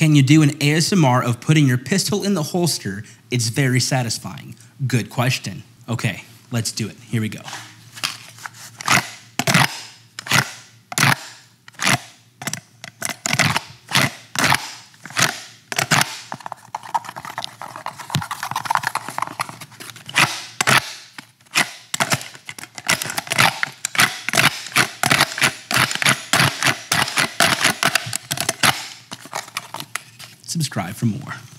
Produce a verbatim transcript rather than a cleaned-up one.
Can you do an A S M R of putting your pistol in the holster? It's very satisfying. Good question. Okay, let's do it. Here we go. Subscribe for more.